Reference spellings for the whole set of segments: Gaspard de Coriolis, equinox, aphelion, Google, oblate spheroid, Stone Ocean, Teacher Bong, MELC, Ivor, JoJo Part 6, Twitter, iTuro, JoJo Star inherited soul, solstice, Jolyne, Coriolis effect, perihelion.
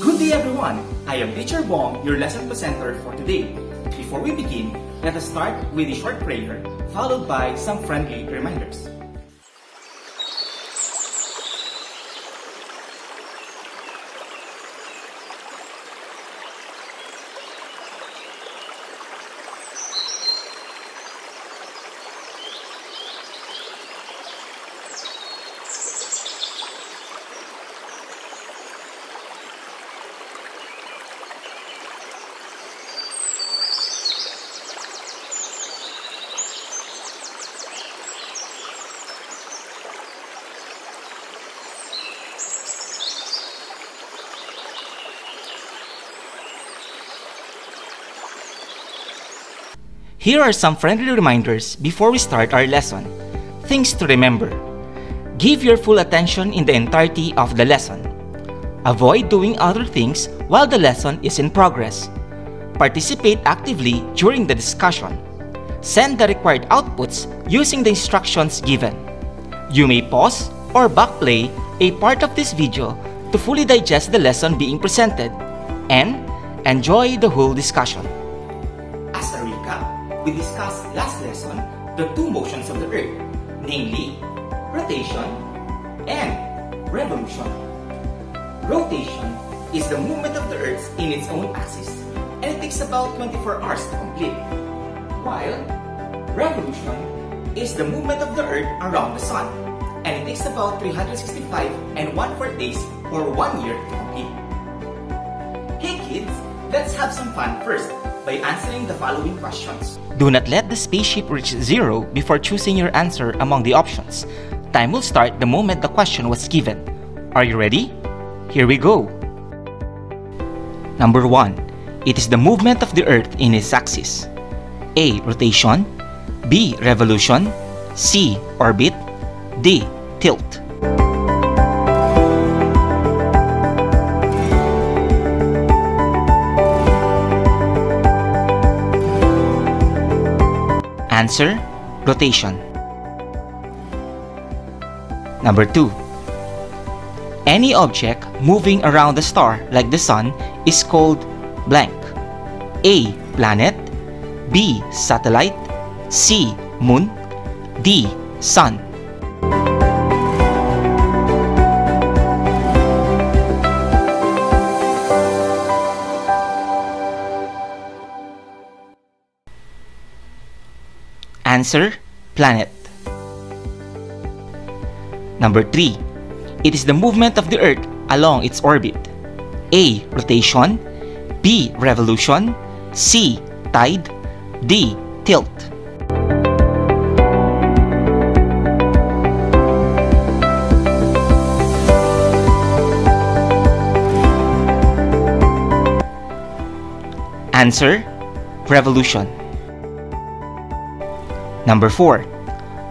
Good day everyone! I am Teacher Bong, your lesson presenter for today. Before we begin, let us start with a short prayer, followed by some friendly reminders. Here are some friendly reminders before we start our lesson. Things to remember. Give your full attention in the entirety of the lesson. Avoid doing other things while the lesson is in progress. Participate actively during the discussion. Send the required outputs using the instructions given. You may pause or backplay a part of this video to fully digest the lesson being presented and enjoy the whole discussion. As a recap, we discussed last lesson the two motions of the Earth, namely rotation and revolution. Rotation is the movement of the Earth in its own axis, and it takes about 24 hours to complete, while revolution is the movement of the Earth around the Sun, and it takes about 365 and 1/4 days or 1 year to complete. Hey kids, let's have some fun first by answering the following questions. Do not let the spaceship reach zero before choosing your answer among the options. Time will start the moment the question was given. Are you ready? Here we go! Number 1. It is the movement of the Earth in its axis. A. Rotation. B. Revolution. C. Orbit. D. Tilt. Answer, rotation. Number 2. Any object moving around the star like the Sun is called blank. A. Planet. B. Satellite. C. Moon. D. Sun. Answer, planet. Number 3. It is the movement of the Earth along its orbit. A. Rotation. B. Revolution. C. Tide. D. Tilt. Answer, revolution. Number 4.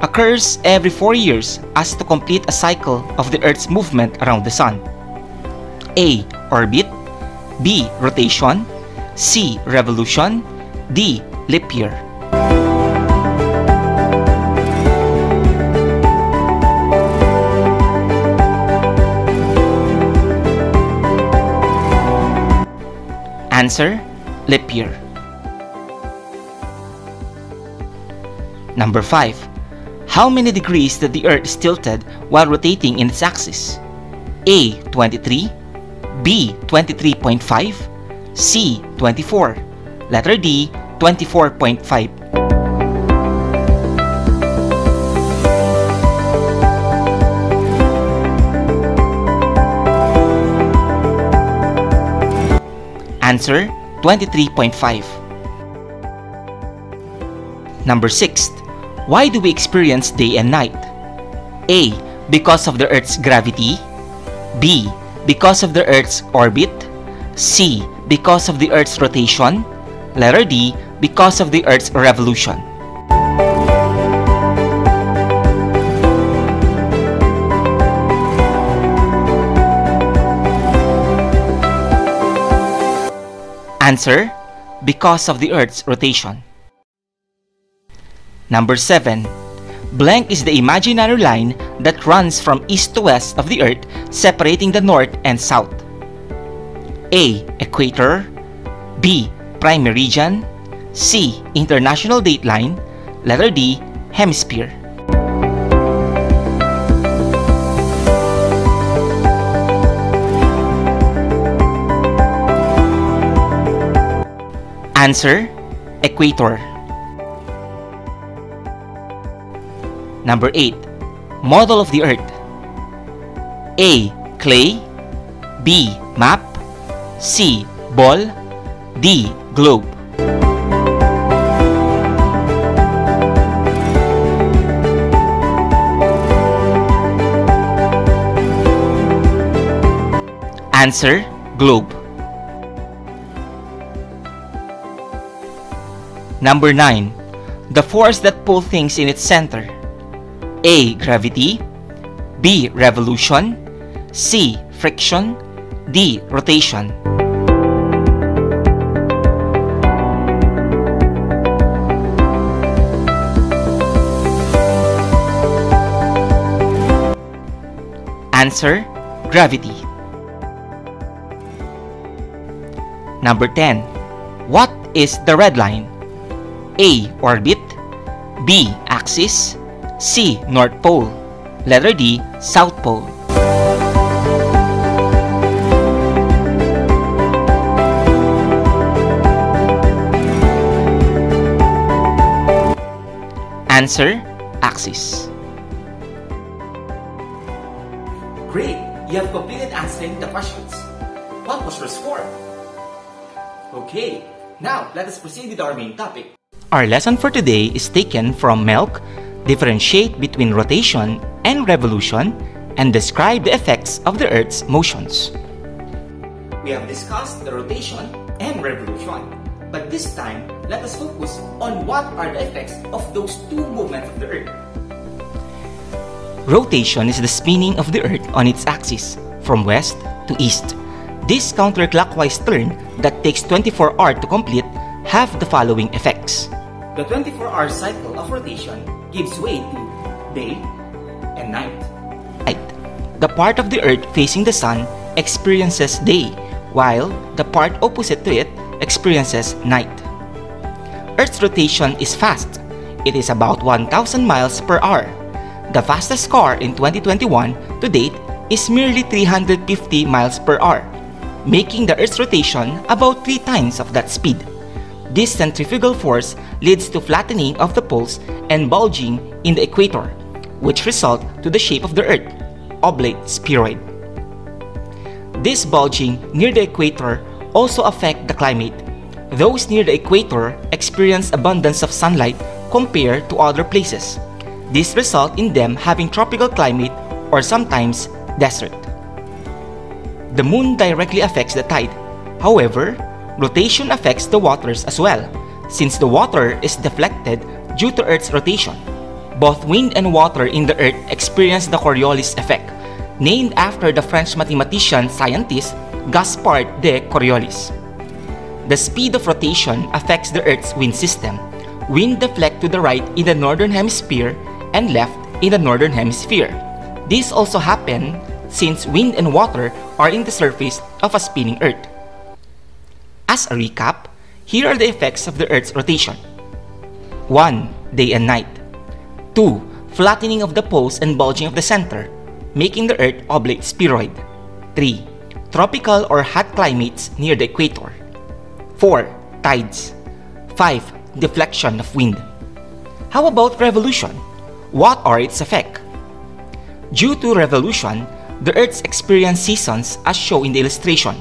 Occurs every 4 years as to complete a cycle of the Earth's movement around the Sun. A. Orbit. B. Rotation. C. Revolution. D. Leap year. Answer, leap year. Number 5. How many degrees that the Earth is tilted while rotating in its axis? A. 23. B. 23.5. C. 24. Letter D. 24.5. Answer, 23.5. Number 6. Why do we experience day and night? A. Because of the Earth's gravity. B. Because of the Earth's orbit. C. Because of the Earth's rotation. Letter D. Because of the Earth's revolution. Answer, because of the Earth's rotation. Number 7. Blank is the imaginary line that runs from east to west of the Earth, separating the north and south. A. Equator, B. Prime Meridian, C. International Dateline, letter D. Hemisphere. Answer: Equator. Number 8. Model of the Earth. A. Clay, B. Map, C. Ball, D. Globe. Answer: Globe. Number 9. The force that pulls things in its center. A. Gravity, B. Revolution, C. Friction, D. Rotation. Answer: Gravity. Number 10. What is the red line? A. Orbit, B. Axis, C. North Pole, letter D. South Pole. Answer: Axis. Great! You have completed answering the questions. What was your score? Okay, now let us proceed with our main topic. Our lesson for today is taken from MELC, Differentiate between rotation and revolution, and describe the effects of the Earth's motions. We have discussed the rotation and revolution, but this time, let us focus on what are the effects of those two movements of the Earth. Rotation is the spinning of the Earth on its axis, from west to east. This counterclockwise turn that takes 24 hours to complete have the following effects. The 24-hour cycle of rotation gives way to day and night. The part of the Earth facing the Sun experiences day, while the part opposite to it experiences night. Earth's rotation is fast. It is about 1,000 miles per hour. The fastest car in 2021 to date is merely 350 miles per hour, making the Earth's rotation about 3 times of that speed. This centrifugal force leads to flattening of the poles and bulging in the equator, which result to the shape of the Earth, oblate spheroid. This bulging near the equator also affect the climate. Those near the equator experience abundance of sunlight compared to other places. This result in them having tropical climate or sometimes desert. The moon directly affects the tide. However, rotation affects the waters as well, since the water is deflected due to Earth's rotation. Both wind and water in the Earth experience the Coriolis effect, named after the French mathematician-scientist Gaspard de Coriolis. The speed of rotation affects the Earth's wind system. Wind deflects to the right in the northern hemisphere and left in the northern hemisphere. This also happens since wind and water are in the surface of a spinning Earth. As a recap, here are the effects of the Earth's rotation. 1. Day and night. 2. Flattening of the poles and bulging of the center, making the Earth oblate spheroid. 3. Tropical or hot climates near the equator. 4. Tides. 5. Deflection of wind. How about revolution? What are its effects? Due to revolution, the Earth's experience seasons as shown in the illustration.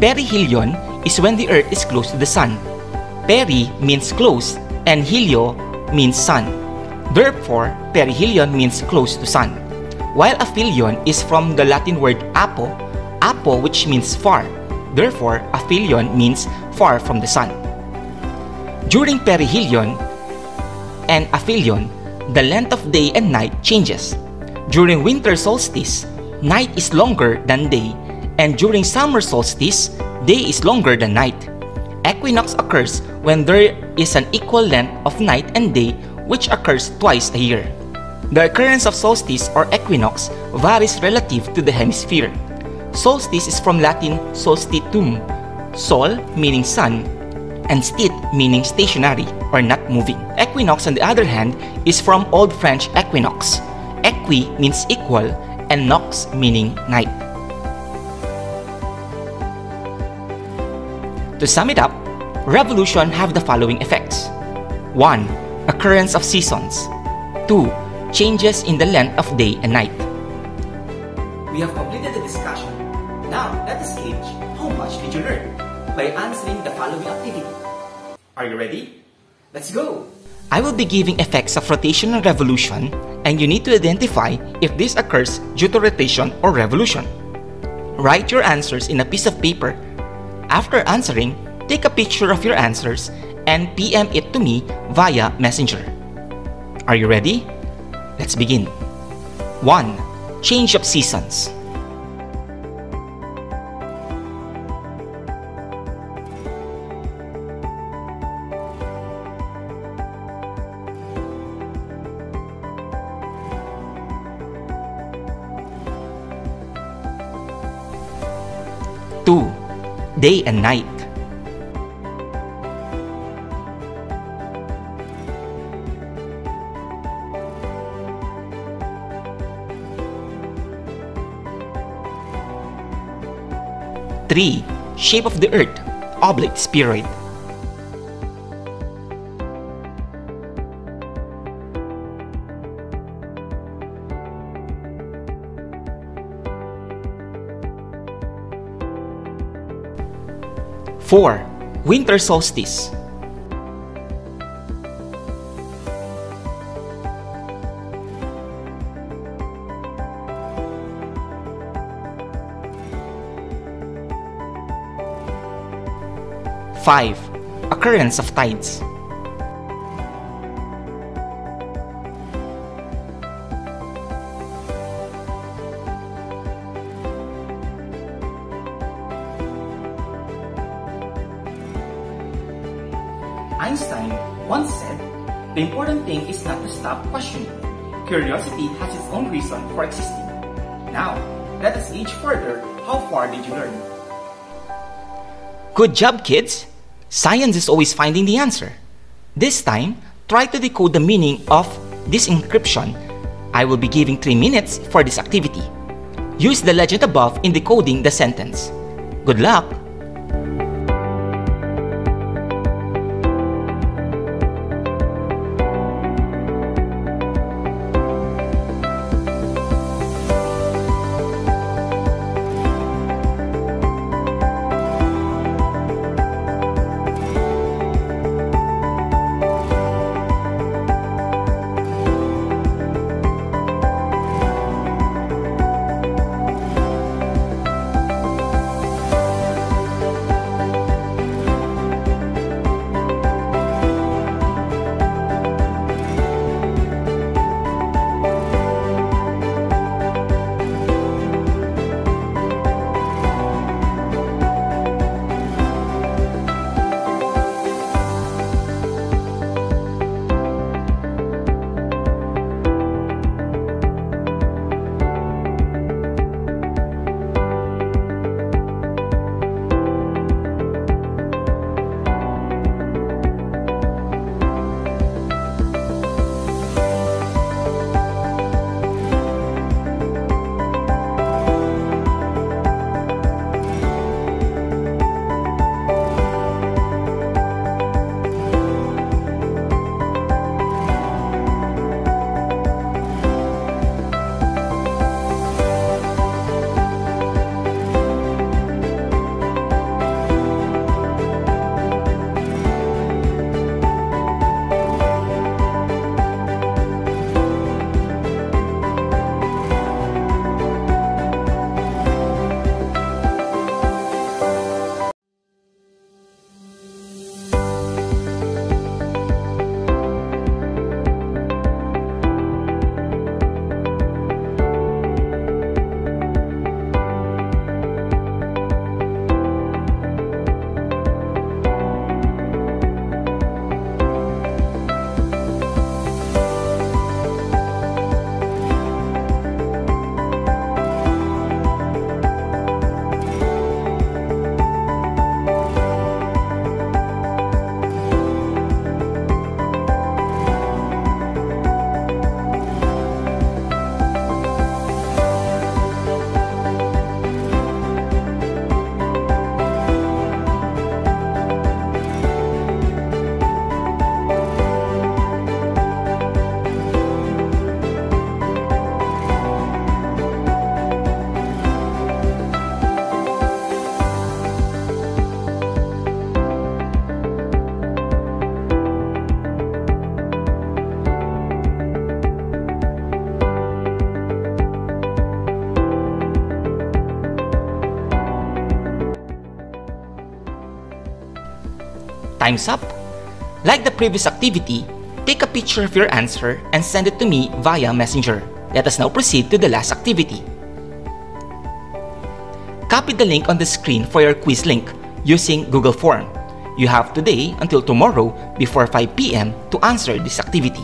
Perihelion is when the Earth is close to the Sun. Peri means close and helio means sun. Therefore, perihelion means close to Sun. While aphelion is from the Latin word apo, apo which means far. Therefore, aphelion means far from the Sun. During perihelion and aphelion, the length of day and night changes. During winter solstice, night is longer than day, and during summer solstice, day is longer than night. Equinox occurs when there is an equal length of night and day which occurs twice a year. The occurrence of solstice or equinox varies relative to the hemisphere. Solstice is from Latin solstitium, sol meaning sun, and stit meaning stationary or not moving. Equinox, on the other hand, is from Old French equinox. Equi means equal and nox meaning night. To sum it up, revolution have the following effects. 1. Occurrence of seasons. 2. Changes in the length of day and night. We have completed the discussion. Now, let us gauge how much did you learn by answering the following activity. Are you ready? Let's go! I will be giving effects of rotation and revolution, and you need to identify if this occurs due to rotation or revolution. Write your answers in a piece of paper. After answering, take a picture of your answers and PM it to me via Messenger. Are you ready? Let's begin. 1. Change of seasons. Day and night. 3. Shape of the Earth, oblate spheroid. 4. Winter solstice. 5. Occurrence of tides. 6. Curiosity has its own reason for existing. Now, let us gauge further how far did you learn. Good job, kids! Science is always finding the answer. This time, try to decode the meaning of this encryption. I will be giving 3 minutes for this activity. Use the legend above in decoding the sentence. Good luck! Time's up! Like the previous activity, take a picture of your answer and send it to me via Messenger. Let us now proceed to the last activity. Copy the link on the screen for your quiz link using Google Form. You have today until tomorrow before 5 p.m. to answer this activity.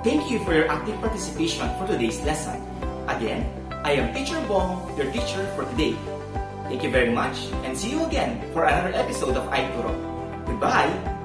Thank you for your active participation for today's lesson. Again, I am Teacher Bong, your teacher for today. Thank you very much and see you again for another episode of iTuro. Goodbye!